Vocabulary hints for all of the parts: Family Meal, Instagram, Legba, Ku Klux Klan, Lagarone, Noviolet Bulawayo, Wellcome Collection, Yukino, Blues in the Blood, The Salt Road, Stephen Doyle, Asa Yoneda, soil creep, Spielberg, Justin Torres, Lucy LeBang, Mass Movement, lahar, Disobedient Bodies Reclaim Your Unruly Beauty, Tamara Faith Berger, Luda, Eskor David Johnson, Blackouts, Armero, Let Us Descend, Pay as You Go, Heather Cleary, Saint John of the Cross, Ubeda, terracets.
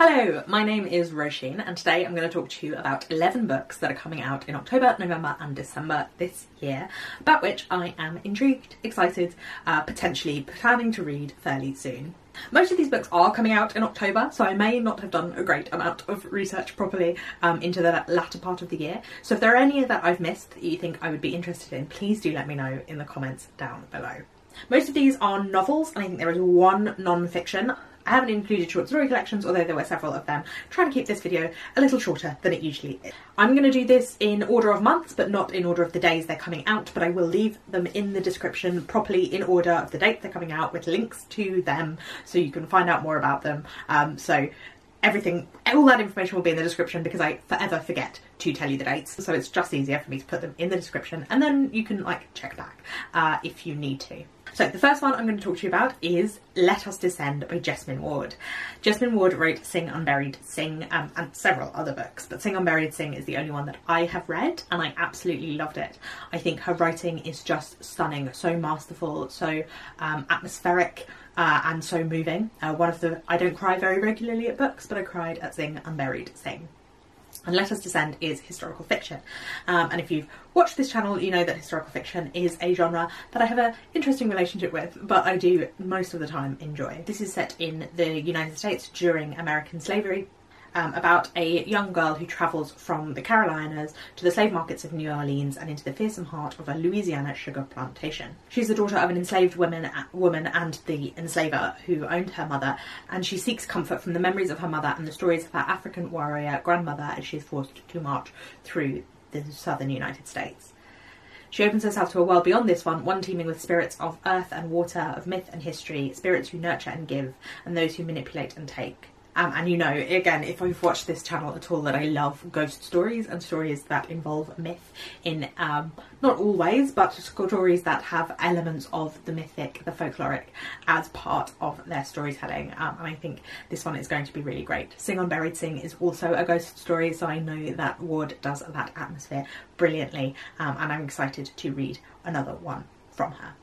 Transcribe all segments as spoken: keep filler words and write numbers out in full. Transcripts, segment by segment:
Hello, my name is Roisin and today I'm going to talk to you about eleven books that are coming out in October, November and December this year, about which I am intrigued, excited, uh, potentially planning to read fairly soon. Most of these books are coming out in October, so I may not have done a great amount of research properly um, into the latter part of the year. So if there are any that I've missed that you think I would be interested in, please do let me know in the comments down below. Most of these are novels, and I think there is one non-fiction. I haven't included short story collections, although there were several of them. Trying to keep this video a little shorter than it usually is. I'm going to do this in order of months, but not in order of the days they're coming out, but I will leave them in the description properly in order of the date they're coming out with links to them so you can find out more about them. Um, so everything, all that information will be in the description because I forever forget to tell you the dates. So it's just easier for me to put them in the description and then you can like check back uh, if you need to. So the first one I'm going to talk to you about is Let Us Descend by Jesmyn Ward. Jesmyn Ward wrote Sing Unburied Sing um, and several other books, but Sing Unburied Sing is the only one that I have read and I absolutely loved it. I think her writing is just stunning, so masterful, so um, atmospheric uh, and so moving. Uh, one of the, I don't cry very regularly at books, but I cried at Sing Unburied Sing. And Let Us Descend is historical fiction. Um, and if you've watched this channel, you know that historical fiction is a genre that I have an interesting relationship with, but I do most of the time enjoy. This is set in the United States during American slavery, um, about a young girl who travels from the Carolinas to the slave markets of New Orleans and into the fearsome heart of a Louisiana sugar plantation. She's the daughter of an enslaved woman, woman and the enslaver who owned her mother, and she seeks comfort from the memories of her mother and the stories of her African warrior grandmother as she is forced to march through the southern United States. She opens herself to a world beyond this one, one teeming with spirits of earth and water, of myth and history, spirits who nurture and give, and those who manipulate and take. Um, and you know, again, if I've watched this channel at all, that I love ghost stories and stories that involve myth in, um, not all ways, but stories that have elements of the mythic, the folkloric, as part of their storytelling. Um, and I think this one is going to be really great. Sing Unburied Sing is also a ghost story, so I know that Ward does that atmosphere brilliantly, um, and I'm excited to read another one from her.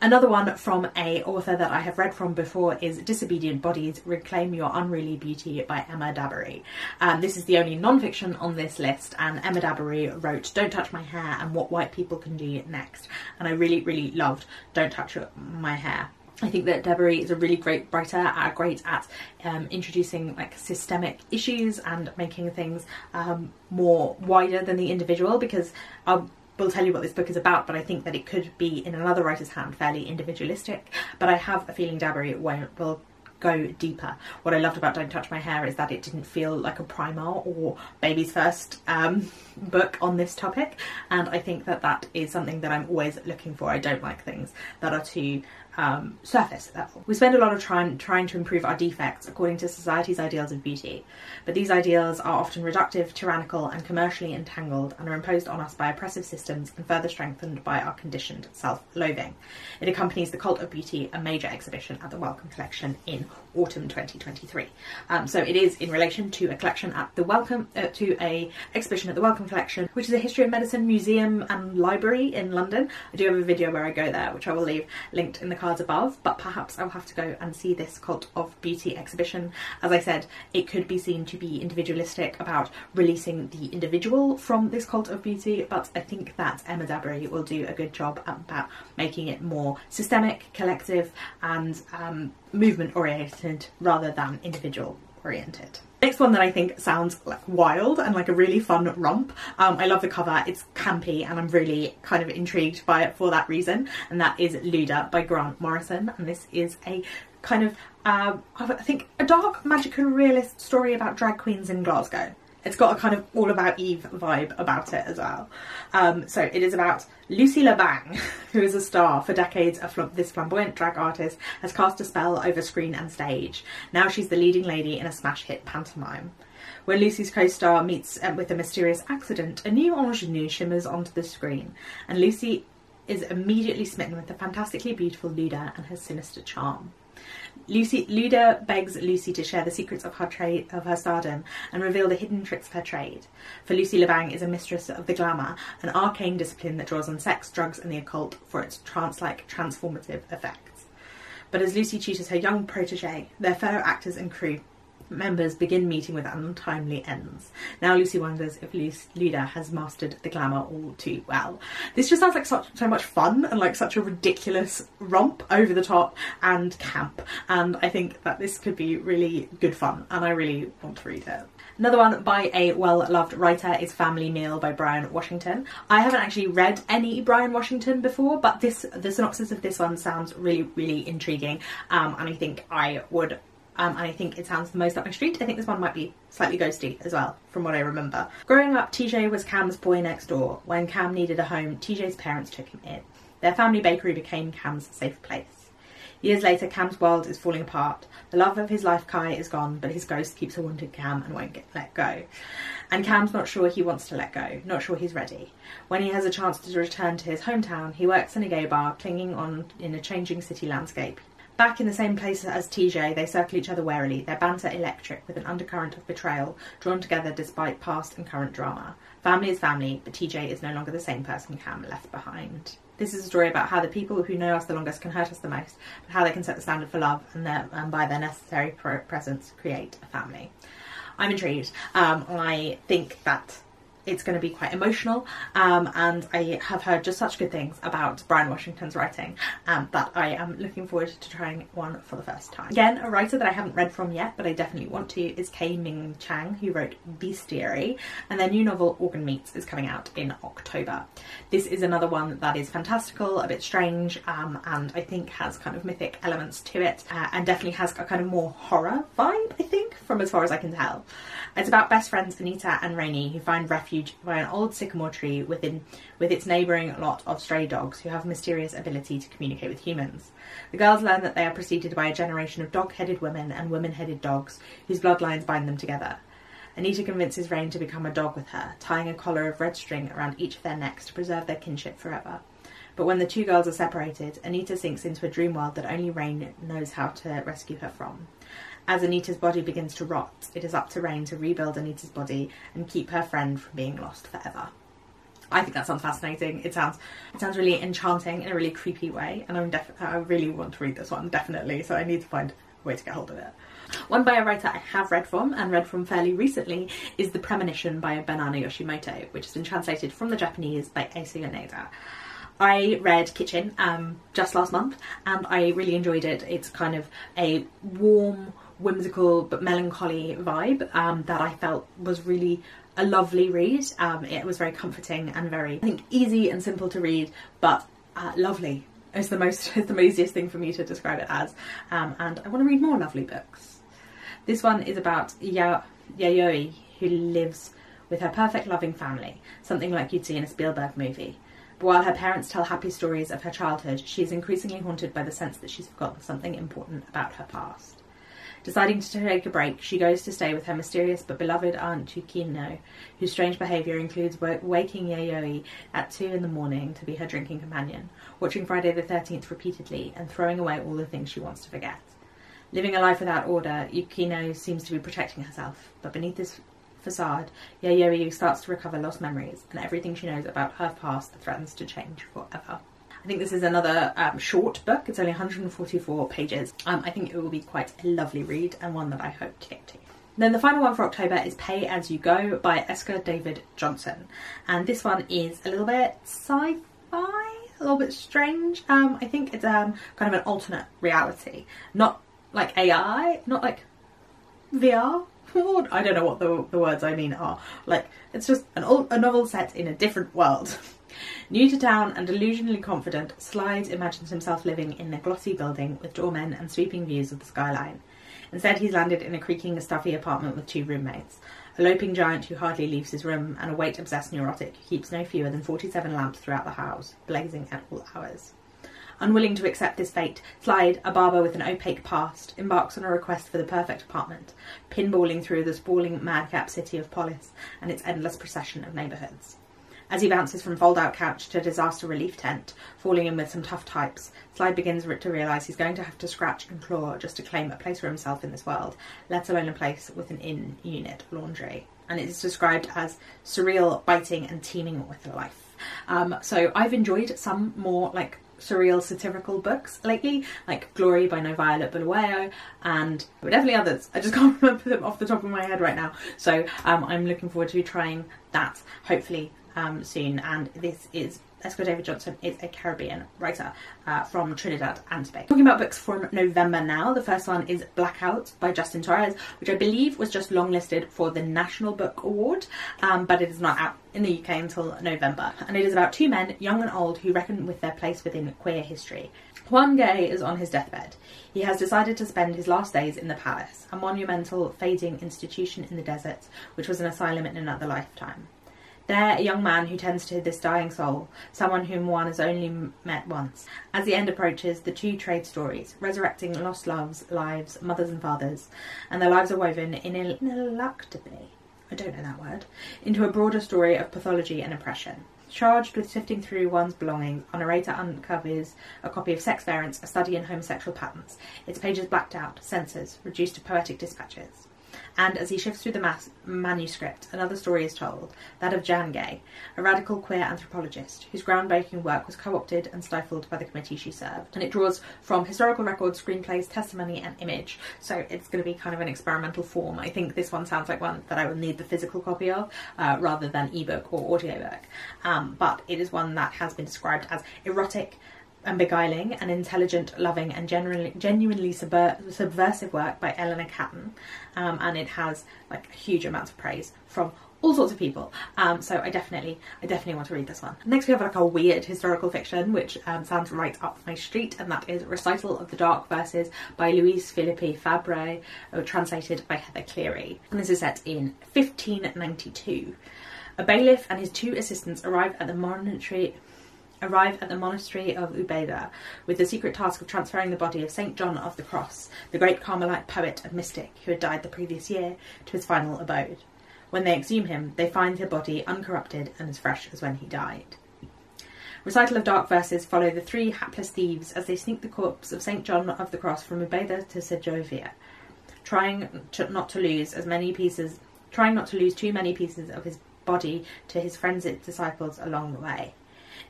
Another one from a author that I have read from before is Disobedient Bodies Reclaim Your Unruly Beauty by Emma Dabiri. Um, this is the only non-fiction on this list, and Emma Dabiri wrote Don't Touch My Hair and What White People Can Do Next, and I really really loved Don't Touch My Hair. I think that Dabiri is a really great writer, great at um, introducing like systemic issues and making things um, more wider than the individual, because I'll We'll tell you what this book is about, but I think that it could be in another writer's hand fairly individualistic, but I have a feeling Dabiri won't, will go deeper. What I loved about Don't Touch My Hair is that it didn't feel like a primer or baby's first um, book on this topic, and I think that that is something that I'm always looking for. I don't like things that are too um, surface level. We spend a lot of time trying to improve our defects according to society's ideals of beauty, but these ideals are often reductive, tyrannical and commercially entangled, and are imposed on us by oppressive systems and further strengthened by our conditioned self-loathing. It accompanies The Cult of Beauty, a major exhibition at the Wellcome Collection in autumn twenty twenty-three. Um, so it is in relation to a collection at the Wellcome, uh, to a exhibition at the Wellcome Collection, which is a history of medicine museum and library in London. I do have a video where I go there, which I will leave linked in the cards above, but perhaps I'll have to go and see this Cult of Beauty exhibition. As I said, it could be seen to be individualistic about releasing the individual from this Cult of Beauty, but I think that Emma Dabiri will do a good job about making it more systemic, collective and um, movement oriented rather than individual oriented. Next one that I think sounds like wild and like a really fun romp. Um, I love the cover, it's campy and I'm really kind of intrigued by it for that reason, and that is Luda by Grant Morrison, and this is a kind of, uh, I think, a dark, magical, realist story about drag queens in Glasgow. It's got a kind of All About Eve vibe about it as well. Um, so it is about Lucy LeBang, who is a star for decades. Of fl this flamboyant drag artist has cast a spell over screen and stage. Now she's the leading lady in a smash hit pantomime. When Lucy's co-star meets uh, with a mysterious accident, a new ingenue shimmers onto the screen, and Lucy is immediately smitten with the fantastically beautiful Luda and her sinister charm. Lucy, Luda begs Lucy to share the secrets of her trade, of her stardom, and reveal the hidden tricks of her trade. For Lucy LeBang is a mistress of the glamour, an arcane discipline that draws on sex, drugs and the occult for its trance-like transformative effects. But as Lucy tutors her young protege, their fellow actors and crew members begin meeting with untimely ends. Now Lucy wonders if Luda has mastered the glamour all too well. This just sounds like such, so much fun and like such a ridiculous romp, over the top and camp, and I think that this could be really good fun and I really want to read it. Another one by a well-loved writer is Family Meal by Bryan Washington. I haven't actually read any Bryan Washington before, but this the synopsis of this one sounds really, really intriguing, um, and I think I would Um, and I think it sounds the most up my street. I think this one might be slightly ghosty as well, from what I remember. Growing up, T J was Cam's boy next door. When Cam needed a home, T J's parents took him in. Their family bakery became Cam's safe place. Years later, Cam's world is falling apart. The love of his life, Kai, is gone, but his ghost keeps haunting Cam and won't get let go. And Cam's not sure he wants to let go, not sure he's ready. When he has a chance to return to his hometown, he works in a gay bar, clinging on in a changing city landscape. Back in the same place as T J, they circle each other warily, their banter electric with an undercurrent of betrayal, drawn together despite past and current drama. Family is family, but T J is no longer the same person Cam left behind. This is a story about how the people who know us the longest can hurt us the most, but how they can set the standard for love and, their, and by their necessary presence create a family. I'm intrigued. Um, I think that it's going to be quite emotional, um, and I have heard just such good things about Bryan Washington's writing, um, but I am looking forward to trying one for the first time. Again, a writer that I haven't read from yet, but I definitely want to, is K-Ming Chang, who wrote Bestiary, and their new novel Organ Meats is coming out in October. This is another one that is fantastical, a bit strange, um, and I think has kind of mythic elements to it, uh, and definitely has a kind of more horror vibe, I think, from as far as I can tell. It's about best friends Anita and Rainey, who find refuge by an old sycamore tree within with its neighbouring lot of stray dogs who have a mysterious ability to communicate with humans. The girls learn that they are preceded by a generation of dog-headed women and women-headed dogs whose bloodlines bind them together. Anita convinces Rain to become a dog with her, tying a collar of red string around each of their necks to preserve their kinship forever. But when the two girls are separated, Anita sinks into a dream world that only Rain knows how to rescue her from. As Anita's body begins to rot, it is up to Rain to rebuild Anita's body and keep her friend from being lost forever. I think that sounds fascinating. It sounds it sounds really enchanting in a really creepy way, and I'm def I really want to read this one, definitely, so I need to find a way to get hold of it. One by a writer I have read from, and read from fairly recently, is The Premonition by Banana Yoshimoto, which has been translated from the Japanese by Asa Yoneda. I read Kitchen um, just last month, and I really enjoyed it. It's kind of a warm, whimsical but melancholy vibe um, that I felt was really a lovely read. Um, it was very comforting and very, I think, easy and simple to read, but uh, lovely is the most is the easiest thing for me to describe it as. Um, and I want to read more lovely books. This one is about ya Yayoi, who lives with her perfect loving family, something like you'd see in a Spielberg movie. But while her parents tell happy stories of her childhood, she is increasingly haunted by the sense that she's forgotten something important about her past. Deciding to take a break, she goes to stay with her mysterious but beloved aunt Yukino, whose strange behaviour includes waking Yayoi at two in the morning to be her drinking companion, watching Friday the thirteenth repeatedly and throwing away all the things she wants to forget. Living a life without order, Yukino seems to be protecting herself, but beneath this facade, Yayoi starts to recover lost memories, and everything she knows about her past threatens to change forever. I think this is another um, short book. It's only one hundred forty-four pages. Um, I think it will be quite a lovely read and one that I hope to get to. Then the final one for October is Pay as You Go by Eskor David Johnson. And this one is a little bit sci-fi, a little bit strange. Um, I think it's um, kind of an alternate reality. Not like A I, not like V R. I don't know what the, the words I mean are. Like, it's just an old, a novel set in a different world. New to town and delusionally confident, Slide imagines himself living in a glossy building with doormen and sweeping views of the skyline. Instead, he's landed in a creaking, stuffy apartment with two roommates, a loping giant who hardly leaves his room and a weight-obsessed neurotic who keeps no fewer than forty-seven lamps throughout the house, blazing at all hours. Unwilling to accept this fate, Slide, a barber with an opaque past, embarks on a request for the perfect apartment, pinballing through the sprawling madcap city of Polis and its endless procession of neighbourhoods. As he bounces from fold-out couch to disaster relief tent, falling in with some tough types, Slide begins to realise he's going to have to scratch and claw just to claim a place for himself in this world, let alone a place with an in-unit laundry. And it is described as surreal, biting and teeming with life. Um, so I've enjoyed some more, like, surreal satirical books lately, like Glory by Noviolet Bulawayo and definitely others. I just can't remember them off the top of my head right now. So um, I'm looking forward to trying that hopefully um, soon. And this is Eskor David Johnson is a Caribbean writer uh, from Trinidad and Tobago. Talking about books from November now, the first one is Blackouts by Justin Torres, which I believe was just longlisted for the National Book Award, um, but it is not out in the U K until November. And it is about two men, young and old, who reckon with their place within queer history. Juan Gay is on his deathbed. He has decided to spend his last days in the Palace, a monumental, fading institution in the desert, which was an asylum in another lifetime. There, a young man who tends to this dying soul, someone whom Juan has only met once. As the end approaches, the two trade stories, resurrecting lost loves, lives, mothers and fathers, and their lives are woven ineluctably, I don't know that word, into a broader story of pathology and oppression. Charged with sifting through one's belongings, our narrator uncovers a copy of Sex Variants, a study in homosexual patterns, its pages blacked out, censors, reduced to poetic dispatches. And as he shifts through the mass manuscript, another story is told, that of Jan Gay, a radical queer anthropologist whose groundbreaking work was co-opted and stifled by the committee she served. And it draws from historical records, screenplays, testimony and image. So it's going to be kind of an experimental form. I think this one sounds like one that I will need the physical copy of uh, rather than ebook or audiobook. Um, but it is one that has been described as erotic and beguiling, an intelligent, loving and genuinely, genuinely subver subversive work by Eleanor Catton, um, and it has like huge amounts of praise from all sorts of people, um, so I definitely I definitely want to read this one. Next we have like a weird historical fiction which um, sounds right up my street, and that is Recital of the Dark Verses by Louise Philippe Fabre, translated by Heather Cleary, and this is set in fifteen ninety-two. A bailiff and his two assistants arrive at the monastery arrive at the monastery of Ubeda with the secret task of transferring the body of Saint John of the Cross, the great Carmelite poet and mystic who had died the previous year, to his final abode. When they exhume him, they find the body uncorrupted and as fresh as when he died. Recital of Dark Verses follow the three hapless thieves as they sneak the corpse of Saint John of the Cross from Ubeda to Segovia, trying to not to lose as many pieces, trying not to lose too many pieces of his body to his frenzied disciples along the way.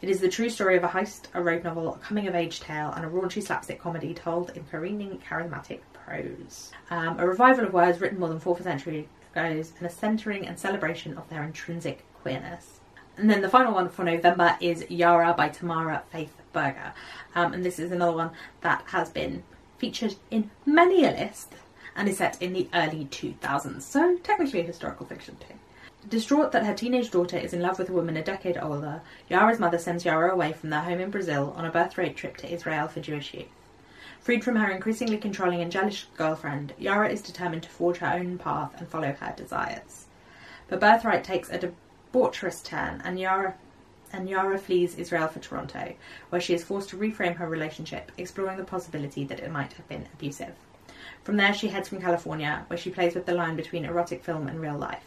It is the true story of a heist, a road novel, a coming-of-age tale, and a raunchy slapstick comedy told in careening, charismatic prose. Um, a revival of words written more than four centuries ago, and a centering and celebration of their intrinsic queerness. And then the final one for November is Yara by Tamara Faith Berger. Um, and this is another one that has been featured in many a list and is set in the early two thousands, so technically historical fiction too. Distraught that her teenage daughter is in love with a woman a decade older, Yara's mother sends Yara away from their home in Brazil on a birthright trip to Israel for Jewish youth. Freed from her increasingly controlling and jealous girlfriend, Yara is determined to forge her own path and follow her desires. But birthright takes a debaucherous turn, and Yara, and Yara flees Israel for Toronto, where she is forced to reframe her relationship, exploring the possibility that it might have been abusive. From there, she heads from California, where she plays with the line between erotic film and real life.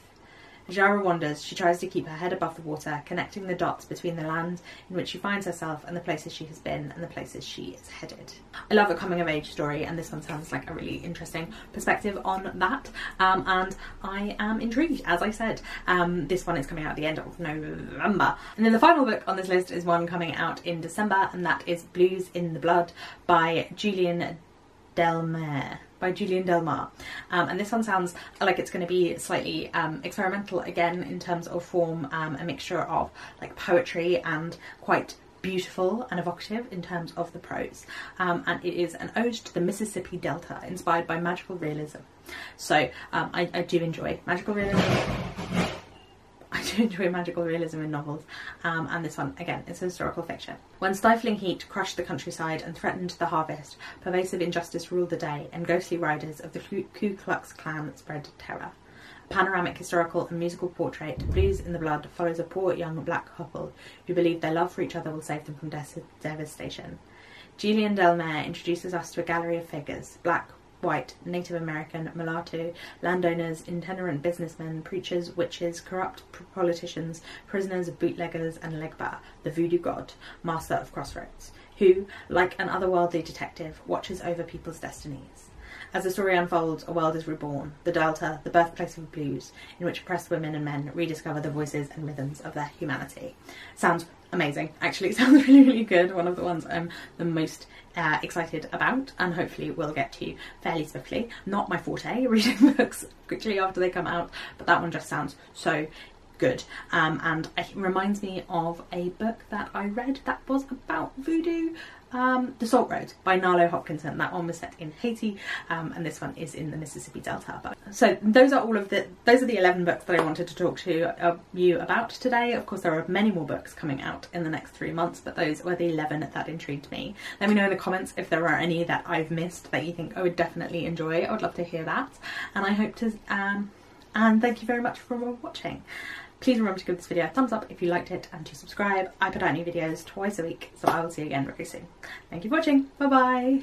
As Yara wanders, she tries to keep her head above the water, connecting the dots between the land in which she finds herself and the places she has been and the places she is headed. I love a coming-of-age story, and this one sounds like a really interesting perspective on that, um, and I am intrigued, as I said. Um, this one is coming out at the end of November. And then the final book on this list is one coming out in December, and that is Blues in the Blood by Julien Delmaire. by Julien Delmaire, um, and this one sounds like it's going to be slightly um, experimental again in terms of form, um, a mixture of like poetry and quite beautiful and evocative in terms of the prose, um, and it is an ode to the Mississippi Delta inspired by magical realism. So um, I, I do enjoy magical realism. I do enjoy magical realism in novels, um, and this one, again, is historical fiction. When stifling heat crushed the countryside and threatened the harvest, pervasive injustice ruled the day, and ghostly riders of the Ku Klux Klan spread terror. A panoramic historical and musical portrait, Blues in the Blood, follows a poor young black couple who believe their love for each other will save them from de devastation. Julien Delmaire introduces us to a gallery of figures, black, white, Native American, mulatto, landowners, itinerant businessmen, preachers, witches, corrupt politicians, prisoners, bootleggers, and Legba, the voodoo god, master of crossroads, who, like an otherworldly detective, watches over people's destinies. As the story unfolds, a world is reborn, the Delta, the birthplace of blues, in which oppressed women and men rediscover the voices and rhythms of their humanity. Sounds amazing. Actually, it sounds really, really good. One of the ones I'm the most uh, excited about, and hopefully will get to fairly swiftly. Not my forte, reading books quickly after they come out, but that one just sounds so good. Um, and it reminds me of a book that I read that was about voodoo. Um, The Salt Road by Nalo Hopkinson. That one was set in Haiti, um, and this one is in the Mississippi Delta. But, so those are all of the, those are the eleven books that I wanted to talk to uh, you about today. Of course, there are many more books coming out in the next three months, but those were the eleven that intrigued me. Let me know in the comments if there are any that I've missed that you think I would definitely enjoy. I would love to hear that. And I hope to, um, and thank you very much for watching. Please remember to give this video a thumbs up if you liked it and to subscribe. I put out new videos twice a week, so I will see you again very soon. Thank you for watching. Bye bye.